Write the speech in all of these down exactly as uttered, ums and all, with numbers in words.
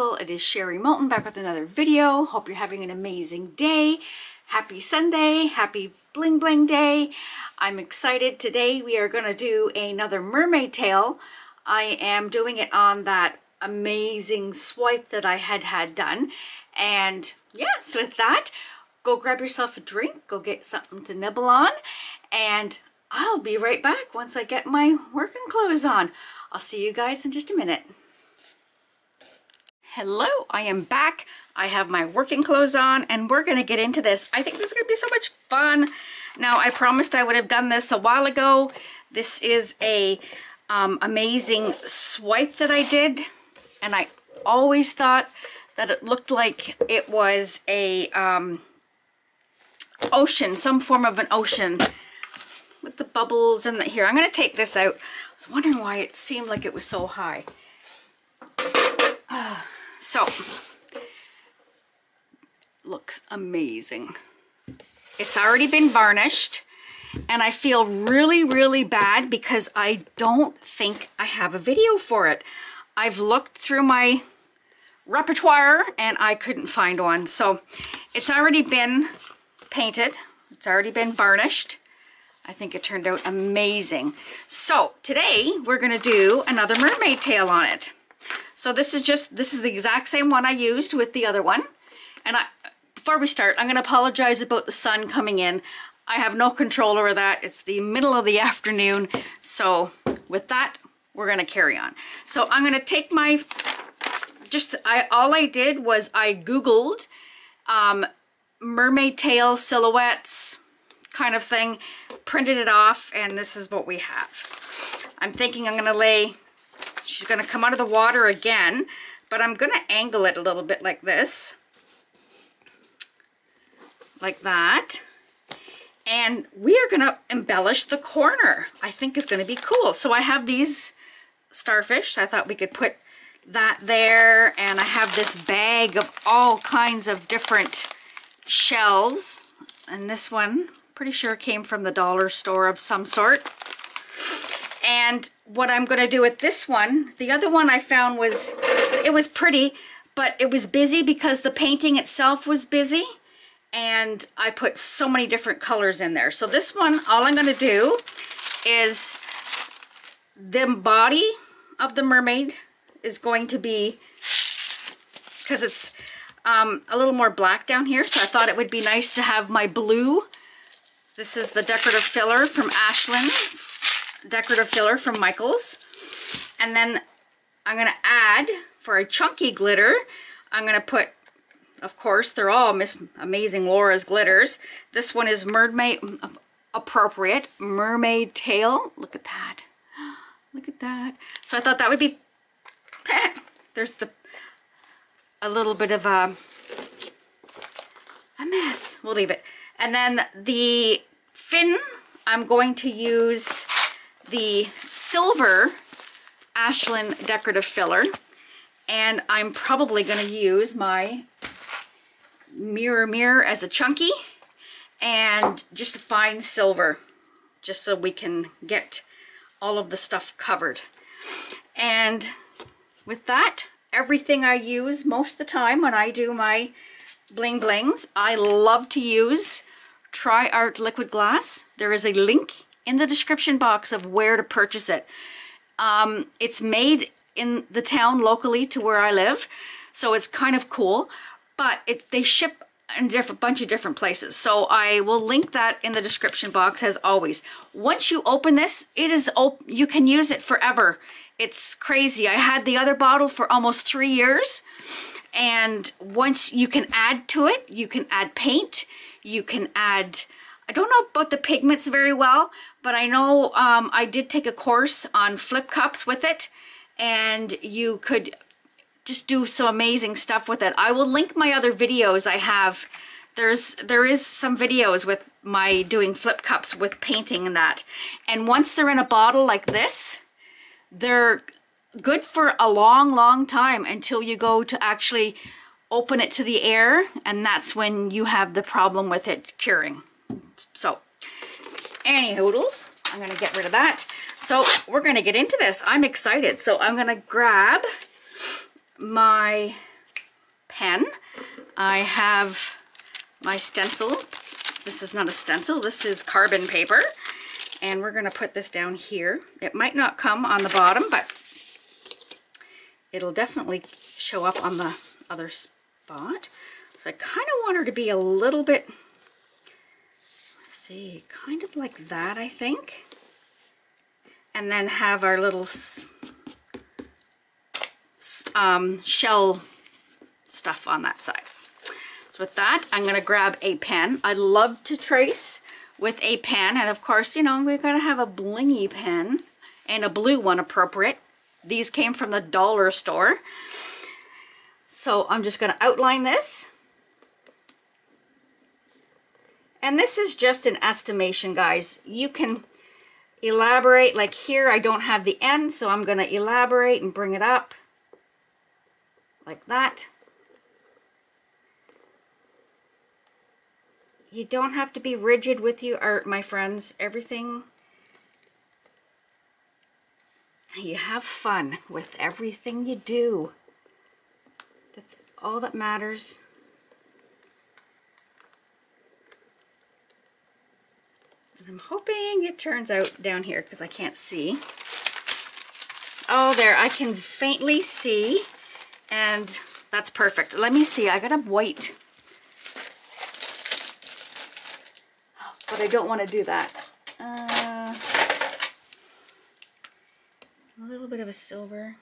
usual, it is Sherry Moulton back with another video. Hope you're having an amazing day. Happy Sunday, happy bling bling day. I'm excited. Today we are going to do another mermaid tail. I am doing it on that amazing swipe that I had had done. And yes, with that, go grab yourself a drink, go get something to nibble on, and I'll be right back once I get my working clothes on. I'll see you guys in just a minute. Hello, I am back. I have my working clothes on and we're gonna get into this. I think this is gonna be so much fun. Now, I promised I would have done this a while ago. This is a um, amazing swipe that I did, and I always thought that it looked like it was a um, ocean, some form of an ocean with the bubbles and the, here, I'm gonna take this out. I was wondering why it seemed like it was so high. Uh, so, looks amazing. It's already been varnished, and I feel really, really bad because I don't think I have a video for it. I've looked through my repertoire and I couldn't find one. So, it's already been painted. It's already been varnished. I think it turned out amazing. So, today we're going to do another mermaid tail on it. So this is just, this is the exact same one I used with the other one. And I, before we start, I'm going to apologize about the sun coming in. I have no control over that. It's the middle of the afternoon. So with that, we're going to carry on. So I'm going to take my, just, I, all I did was I Googled um, mermaid tail silhouettes kind of thing, printed it off, and this is what we have. I'm thinking I'm going to lay... She's going to come out of the water again, but I'm going to angle it a little bit like this. Like that. And we are going to embellish the corner. I think is going to be cool. So I have these starfish. I thought we could put that there. And I have this bag of all kinds of different shells. And this one, pretty sure came from the dollar store of some sort. And what I'm going to do with this one, the other one I found was, it was pretty, but it was busy because the painting itself was busy. And I put so many different colors in there. So this one, all I'm going to do is the body of the mermaid is going to be, because it's um, a little more black down here. So I thought it would be nice to have my blue. This is the decorative filler from Ashland. Decorative filler from Michaels. And then I'm going to add, for a chunky glitter, I'm going to put, of course, they're all Miss Amazing Laura's glitters. This one is mermaid appropriate, mermaid tail. Look at that. Look at that. So I thought that would be, there's the, a little bit of a, a mess. We'll leave it. And then the fin, I'm going to use the silver Ashland decorative filler, and I'm probably going to use my Mirror Mirror as a chunky and just a fine silver, just so we can get all of the stuff covered. And with that, everything I use most of the time when I do my bling blings, I love to use Tri-Art Liquid Glass. There is a link in the description box of where to purchase it. Um, it's made in the town locally to where I live, so it's kind of cool, but it, they ship in a different, bunch of different places. So I will link that in the description box as always. Once you open this, it is op- you can use it forever. It's crazy. I had the other bottle for almost three years, and once you can add to it, you can add paint, you can add... I don't know about the pigments very well, but I know um, I did take a course on flip cups with it, and you could just do some amazing stuff with it. I will link my other videos I have. There's, there is some videos with my doing flip cups with painting and that. And once they're in a bottle like this, they're good for a long, long time until you go to actually open it to the air, and that's when you have the problem with it curing. So, any hoodles, I'm going to get rid of that. So, we're going to get into this. I'm excited. So, I'm going to grab my pen. I have my stencil. This is not a stencil, this is carbon paper. And we're gonna put this down here. It might not come on the bottom, but it'll definitely show up on the other spot. So I kind of want her to be a little bit, let's see, kind of like that, I think. And then have our little um, shell stuff on that side. So with that, I'm gonna grab a pen. I love to trace with a pen, and of course, you know, we're gonna have a blingy pen and a blue one appropriate. These came from the dollar store. So I'm just gonna outline this. And this is just an estimation, guys. You can elaborate, like here I don't have the end, so I'm gonna elaborate and bring it up like that. You don't have to be rigid with your art, my friends. Everything, you have fun with everything you do. That's all that matters. And I'm hoping it turns out down here because I can't see. Oh, there, I can faintly see, and that's perfect. Let me see, I got a white. But I don't want to do that. Uh, a little bit of a silver.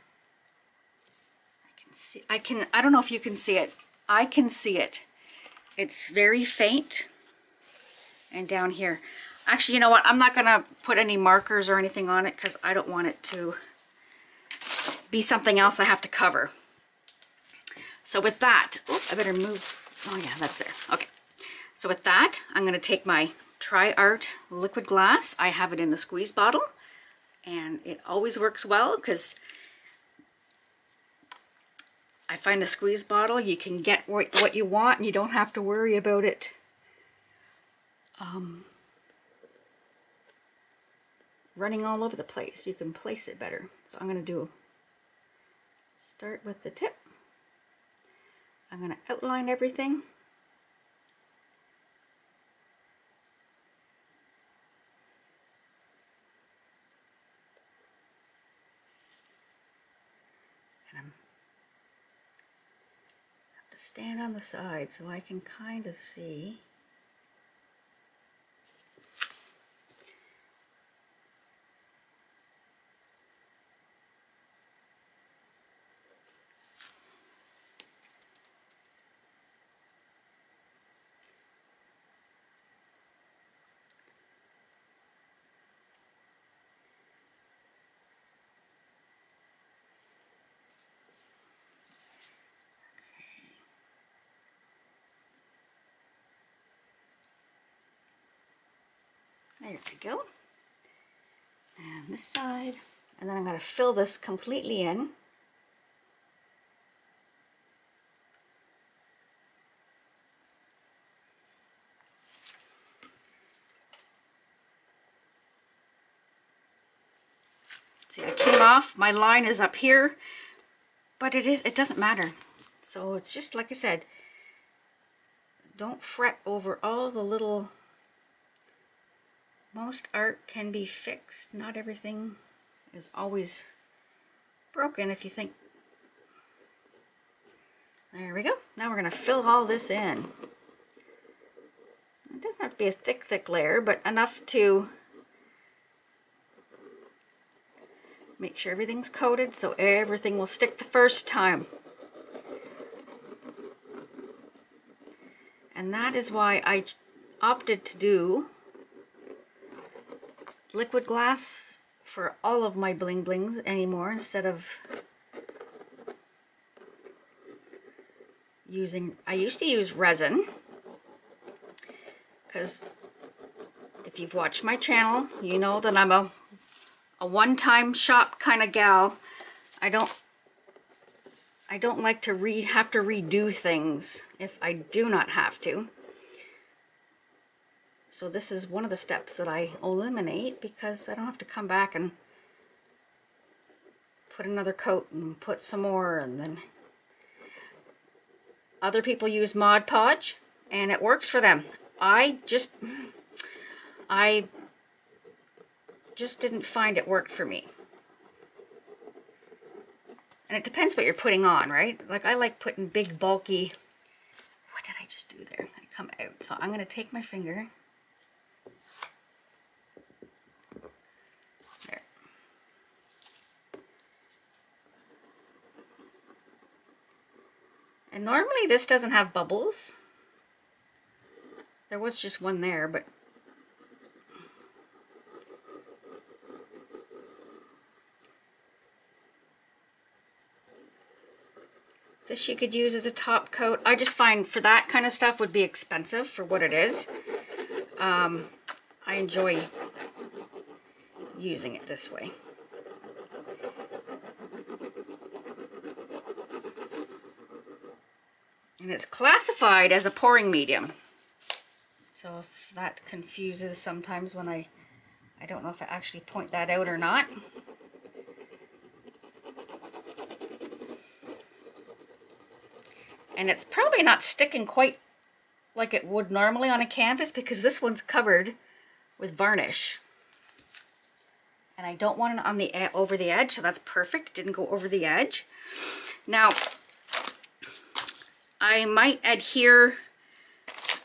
I can see, I can, I don't know if you can see it. I can see it. It's very faint. And down here. Actually, you know what? I'm not going to put any markers or anything on it because I don't want it to be something else I have to cover. So with that, oh, I better move. Oh yeah, that's there. Okay. So with that, I'm going to take my Tri-Art Liquid Glass. I have it in a squeeze bottle, and it always works well because I find the squeeze bottle, you can get what, what you want, and you don't have to worry about it um, running all over the place. You can place it better. So I'm going to do start with the tip. I'm going to outline everything. Stand on the side so I can kind of see. There we go, and this side, and then I'm going to fill this completely in. See, I came off, my line is up here, but it is, it doesn't matter. So it's just like I said, don't fret over all the little. Most art can be fixed. Not everything is always broken if you think. There we go. Now we're going to fill all this in. It doesn't have to be a thick, thick layer, but enough to make sure everything's coated so everything will stick the first time. And that is why I opted to do liquid glass for all of my bling blings anymore instead of using, I used to use resin because if you've watched my channel, you know that I'm a, a one-time shop kind of gal. I don't I don't like to re have to redo things if I do not have to. So this is one of the steps that I eliminate because I don't have to come back and put another coat and put some more and then Other people use Mod Podge and it works for them. I just, I just didn't find it worked for me. And it depends what you're putting on, right? Like I like putting big bulky, what did I just do there? I come out. So I'm going to take my finger. There. And normally this doesn't have bubbles. There was just one there, but this you could use as a top coat. I just find for that kind of stuff would be expensive for what it is. Um, I enjoy using it this way. And it's classified as a pouring medium. So if that confuses sometimes when I, I don't know if I actually point that out or not. And it's probably not sticking quite like it would normally on a canvas because this one's covered with varnish. And I don't want it on the over the edge, so that's perfect. Didn't go over the edge. Now, I might adhere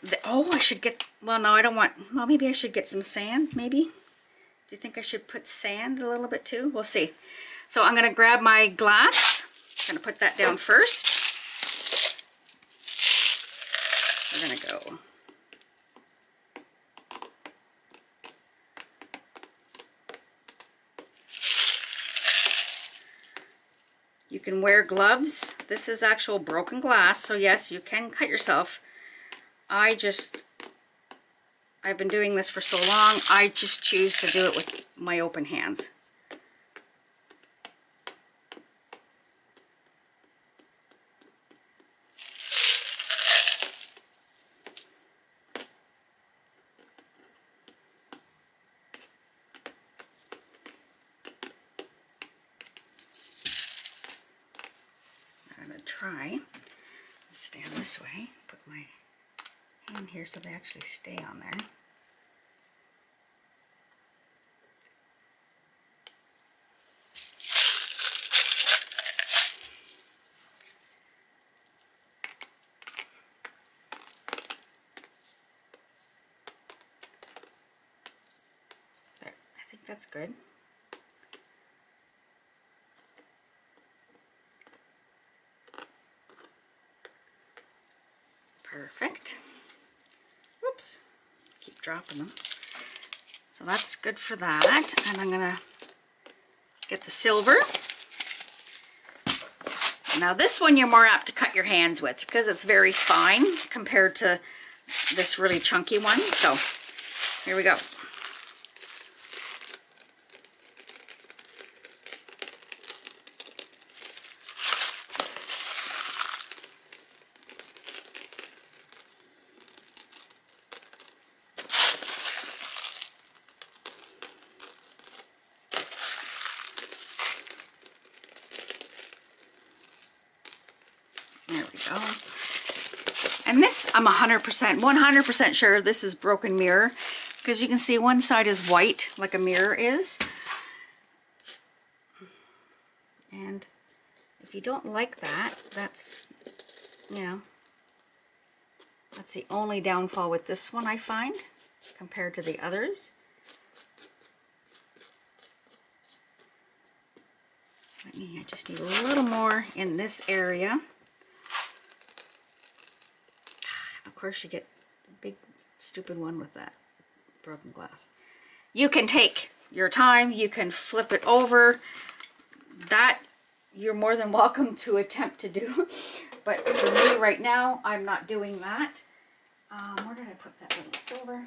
the, oh, I should get, well, no, I don't want, well, maybe I should get some sand, maybe. Do you think I should put sand a little bit too? We'll see. So I'm going to grab my glass. I'm going to put that down first. We're gonna go. You can wear gloves. This is actual broken glass, so yes, you can cut yourself. I just, I've been doing this for so long, I just choose to do it with my open hands. So they actually stay on there. There, I think that's good. Perfect. Oops, keep dropping them. So that's good for that. And I'm gonna get the silver. Now this one you're more apt to cut your hands with because it's very fine compared to this really chunky one. So here we go. I'm one hundred percent sure this is broken mirror because you can see one side is white like a mirror is. And if you don't like that, that's, you know, that's the only downfall with this one I find compared to the others. Let me, I just need a little more in this area. Of course you get the big stupid one with that broken glass. You can take your time, you can flip it over, that you're more than welcome to attempt to do, but for me right now I'm not doing that. Um, where did I put that little silver?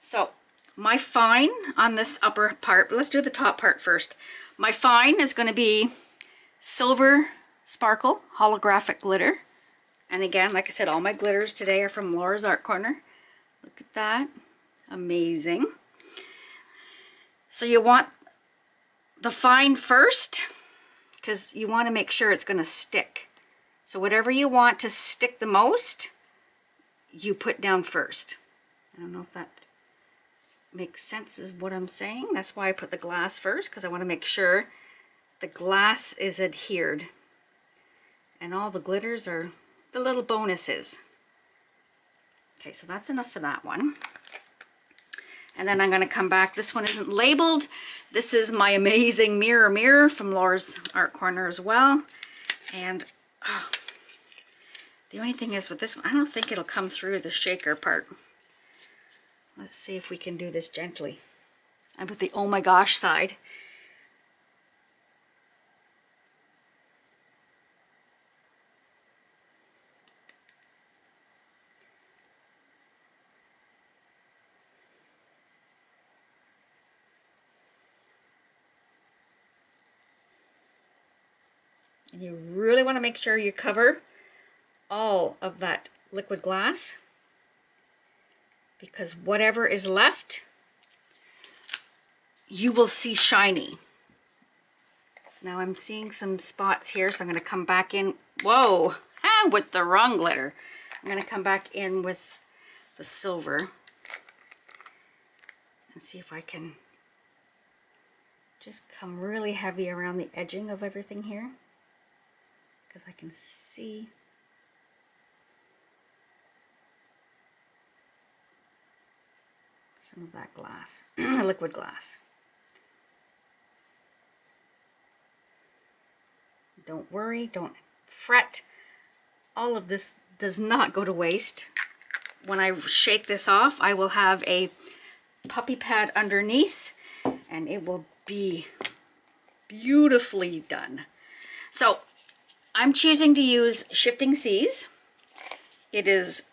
So my fine on this upper part, let's do the top part first. My fine is going to be Silver Sparkle Holographic Glitter. And again, like I said, all my glitters today are from Laura's Art Corner. Look at that. Amazing. So you want the fine first because you want to make sure it's going to stick. So whatever you want to stick the most, you put down first. I don't know if that makes sense is what I'm saying. That's why I put the glass first, because I want to make sure the glass is adhered. And all the glitters are the little bonuses. Okay, so that's enough for that one. And then I'm going to come back. This one isn't labeled. This is my amazing Mirror Mirror from Laura's Art Corner as well. And oh, the only thing is with this one, I don't think it'll come through the shaker part. Let's see if we can do this gently. I put the oh my gosh side. And you really want to make sure you cover all of that liquid glass, because whatever is left, you will see shiny. Now I'm seeing some spots here, so I'm going to come back in. Whoa, ah, with the wrong glitter. I'm going to come back in with the silver and see if I can just come really heavy around the edging of everything here, because I can see. Some of that glass, liquid glass. Don't worry, don't fret. All of this does not go to waste. When I shake this off, I will have a puppy pad underneath and it will be beautifully done. So I'm choosing to use Shifting Seas. It is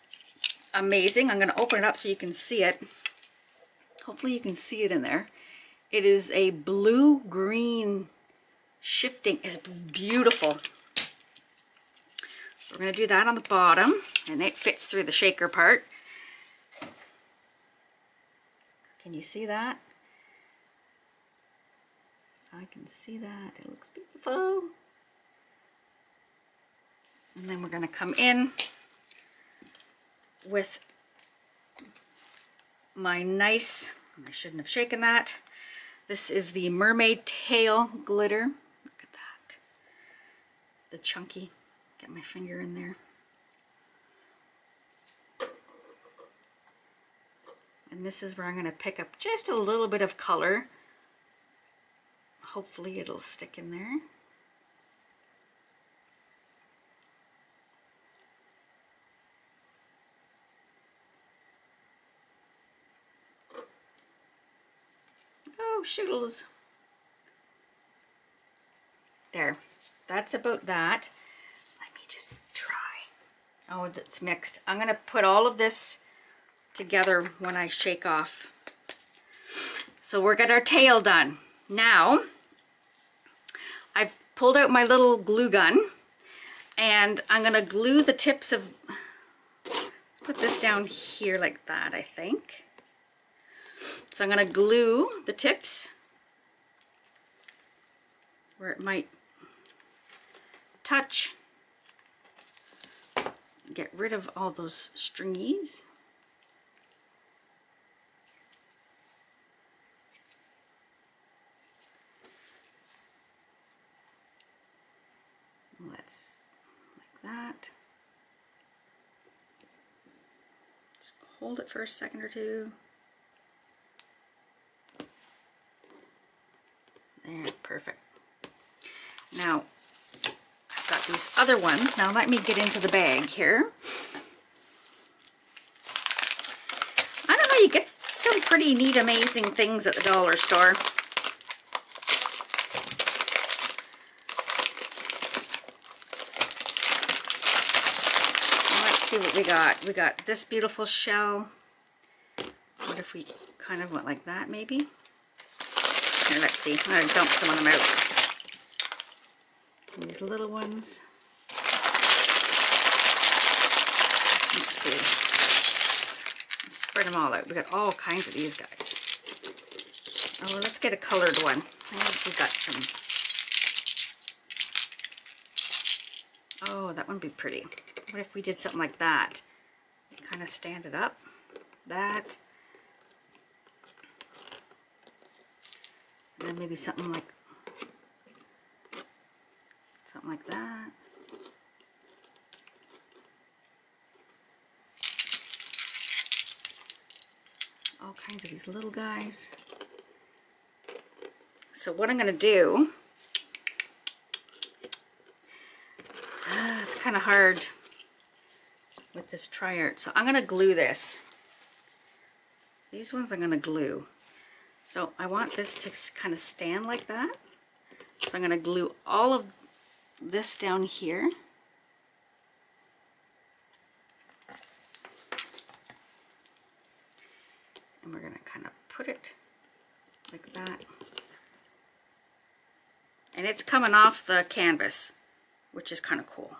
amazing. I'm going to open it up so you can see it. Hopefully you can see it in there. It is a blue-green shifting. It's beautiful. So we're going to do that on the bottom, and it fits through the shaker part. Can you see that? I can see that. It looks beautiful. And then we're going to come in with my nice, I shouldn't have shaken that. This is the Mermaid Tail glitter. Look at that. The chunky. Get my finger in there. And this is where I'm going to pick up just a little bit of color. Hopefully it'll stick in there. Shootles. There, that's about that. Let me just try. Oh, that's mixed. I'm gonna put all of this together when I shake off. So we're got our tail done. Now I've pulled out my little glue gun and I'm gonna glue the tips of, let's put this down here like that, I think. So I'm going to glue the tips where it might touch. Get rid of all those stringies. Let's, like that. Just hold it for a second or two. There, perfect. Now, I've got these other ones. Now let me get into the bag here. I don't know, you get some pretty neat, amazing things at the dollar store. Well, let's see what we got. We got this beautiful shell. What if we kind of went like that, maybe? Here, let's see. I'm going to dump some of them out. These little ones. Let's see. Spread them all out. We got all kinds of these guys. Oh, well, let's get a colored one. I think we got some. Oh, that would be pretty. What if we did something like that? Kind of stand it up. That. And then maybe something like something like that. All kinds of these little guys. So what I'm gonna do, uh, it's kind of hard with this Tri-Art, so I'm gonna glue this. These ones I'm gonna glue. So I want this to kind of stand like that. So I'm gonna glue all of this down here. And we're gonna kind of put it like that. And it's coming off the canvas, which is kind of cool.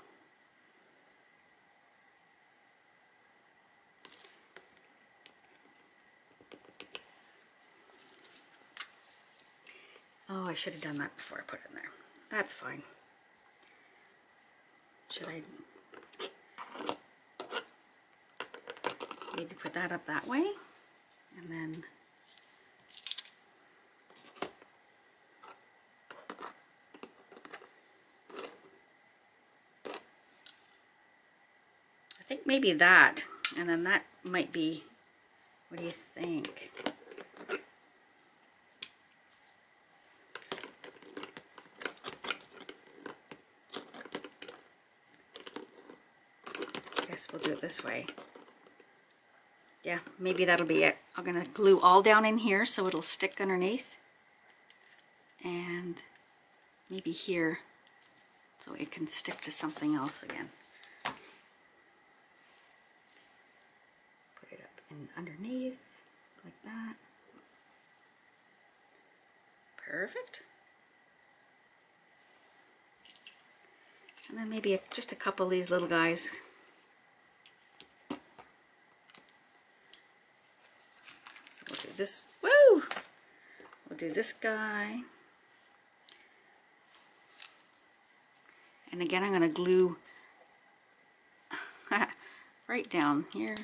Oh, I should have done that before I put it in there. That's fine. Should I maybe put that up that way? And then I think maybe that, and then that might be, what do you think? We'll do it this way. Yeah, maybe that'll be it. I'm gonna glue all down in here so it'll stick underneath, and maybe here so it can stick to something else again. Put it up and underneath like that. Perfect. And then maybe just a couple of these little guys. This, woo! We'll do this guy. And again, I'm going to glue right down here.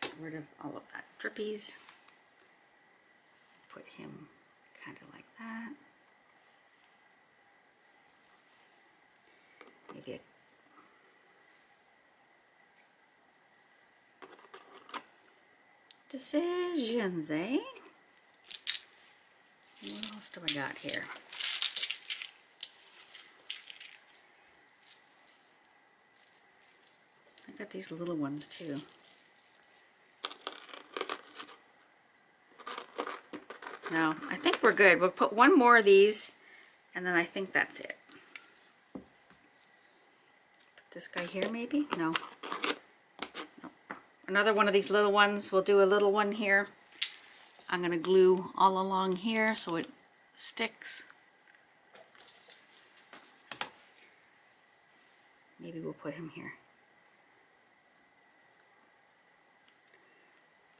Get rid of all of that drippies. Put him kind of like that. Maybe a decisions, eh? What else do I got here? I got these little ones too. No, I think we're good. We'll put one more of these and then I think that's it. Put this guy here maybe? No. Another one of these little ones. We'll do a little one here. I'm going to glue all along here so it sticks. Maybe we'll put him here.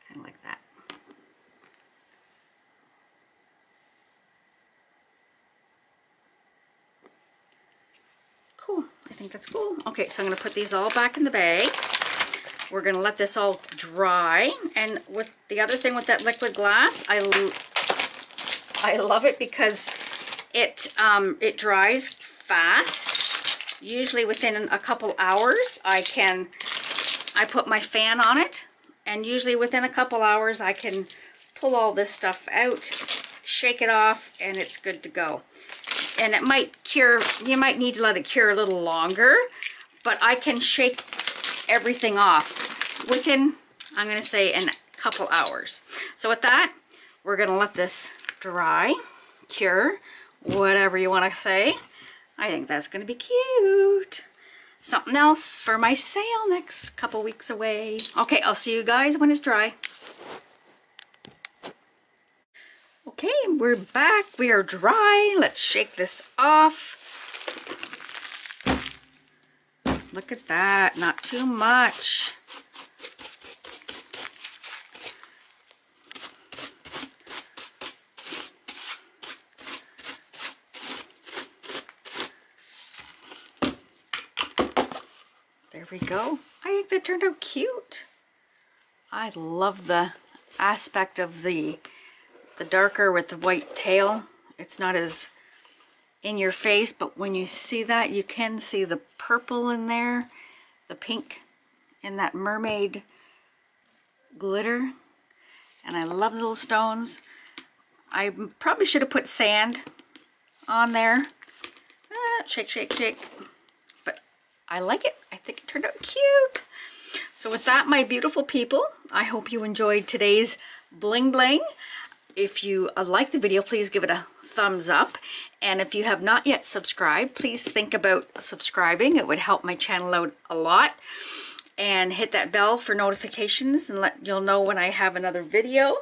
Kind of like that. Cool. I think that's cool. Okay, so I'm going to put these all back in the bag. We're going to let this all dry, and with the other thing with that liquid glass, I, lo I love it because it, um, it dries fast. Usually within a couple hours, I can, I put my fan on it, and usually within a couple hours, I can pull all this stuff out, shake it off, and it's good to go. And it might cure, you might need to let it cure a little longer, but I can shake everything off within, I'm going to say, in a couple hours. So with that, we're going to let this dry, cure, whatever you want to say. I think that's going to be cute. Something else for my sale next couple weeks away. Okay, I'll see you guys when it's dry. Okay, we're back. We are dry. Let's shake this off. Look at that, not too much. There we go. I think that turned out cute. I love the aspect of the the darker with the white tail. It's not as in your face, but when you see that, you can see the purple in there, the pink, and that mermaid glitter. And I love the little stones. I probably should have put sand on there. Ah, shake, shake, shake. But I like it. I think it turned out cute. So with that, my beautiful people, I hope you enjoyed today's bling bling. If you like the video, please give it a thumbs up. And if you have not yet subscribed, please think about subscribing. It would help my channel out a lot. And hit that bell for notifications, and let you'll know when I have another video.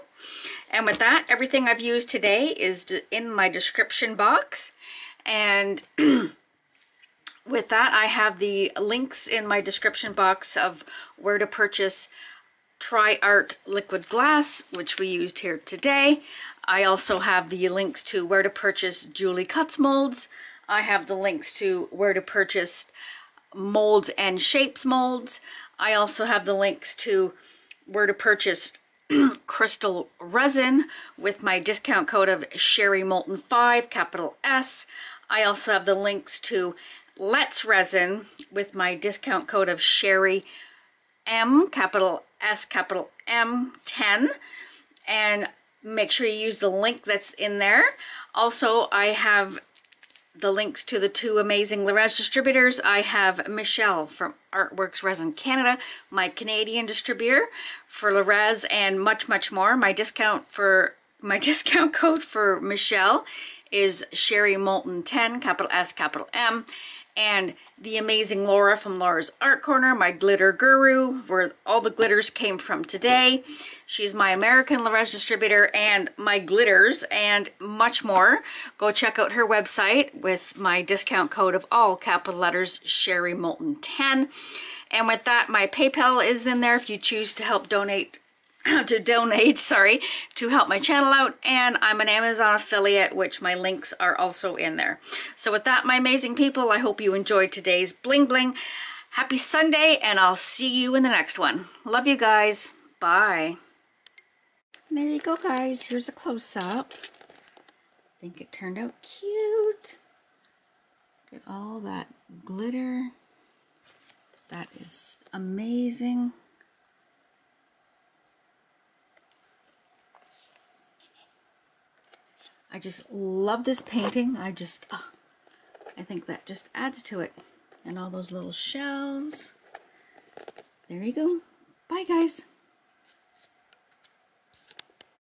And with that, everything I've used today is in my description box. And with that, I have the links in my description box of where to purchase Tri-Art Liquid Glass, which we used here today. I also have the links to where to purchase Julie Cutts molds. I have the links to where to purchase Molds and Shapes molds. I also have the links to where to purchase Krystal Resin with my discount code of Sherry Moulton five, capital S. I also have the links to Let's Resin with my discount code of Sherry M, capital S, capital M, ten, and make sure you use the link that's in there. Also, I have the links to the two amazing Laura's distributors. I have Michelle from Artworks Resin Canada, my Canadian distributor for Laura's, and much, much more. My discount for my discount code for Michelle is Sherry Moulton ten, capital S, capital M. And the amazing Laura from Laura's Art Corner, my glitter guru, where all the glitters came from today. She's my American Laura's distributor, and my glitters and much more. Go check out her website with my discount code of all capital letters, Sherry Moulton ten. And with that, my PayPal is in there if you choose to help donate to donate, sorry, to help my channel out. And I'm an Amazon affiliate, which my links are also in there. So with that, my amazing people, I hope you enjoyed today's bling bling. Happy Sunday, and I'll see you in the next one. Love you guys. Bye. And there you go, guys. Here's a close-up. I think it turned out cute. Look at all that glitter. That is amazing. I just love this painting. I just, oh, I think that just adds to it. And all those little shells. There you go. Bye, guys.